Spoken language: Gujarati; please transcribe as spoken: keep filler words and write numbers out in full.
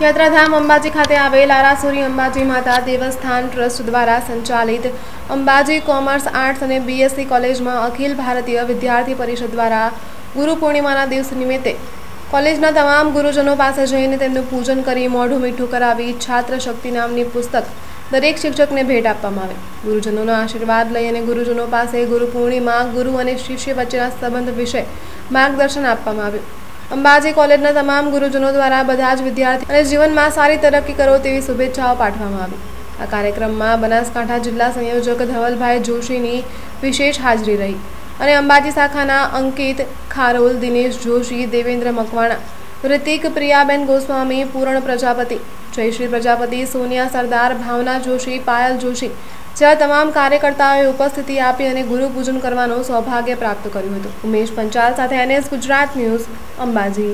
યાત્રાધામ અંબાજી ખાતે આવેલ આરાસુરી અંબાજી માતા દેવસ્થાન ટ્રસ્ટ દ્વારા સંચાલિત અંબાજી કોમર્સ આર્ટ્સ અને બીએસસી કોલેજમાં અખિલ ભારતીય વિદ્યાર્થી પરિષદ દ્વારા ગુરુ પૂર્ણિમાના દિવસ નિમિત્તે કોલેજના તમામ ગુરુજનો પાસે જઈને તેમનું પૂજન કરી મોઢું મીઠું કરાવી છાત્ર શક્તિ નામની પુસ્તક દરેક શિક્ષકને ભેટ આપવામાં આવે. ગુરુજનોનો આશીર્વાદ લઈ અને ગુરુજનો પાસે ગુરુ પૂર્ણિમા ગુરુ અને શિષ્ય વચ્ચેના સંબંધ વિશે માર્ગદર્શન આપવામાં આવ્યું. અંબાજી કોલેજના તમામ ગુરુજનો દ્વારા બધા જ વિદ્યાર્થીઓ અને જીવનમાં સારી તરક્કી કરો તેવી શુભેચ્છાઓ પાઠવવામાં આવી. આ કાર્યક્રમમાં બનાસકાંઠા જિલ્લા સંયોજક ધવલભાઈ જોશીની વિશેષ હાજરી રહી અને અંબાજી શાખાના અંકિત ખારોલ, દિનેશ જોશી, દેવેન્દ્ર મકવાણા, ઋતિક, પ્રિયાબેન ગોસ્વામી, પૂર્ણ પ્રજાપતિ, જયશ્રી પ્રજાપતિ, સોનિયા સરદાર, ભાવના જોશી, પાયલ જોશી જેવા તમામ કાર્યકર્તાઓએ ઉપસ્થિતિ આપી અને ગુરુપૂજન કરવાનો સૌભાગ્ય પ્રાપ્ત કર્યું હતું. ઉમેશ પંચાલ સાથે એનએસ ગુજરાત ન્યૂઝ, અંબાજી.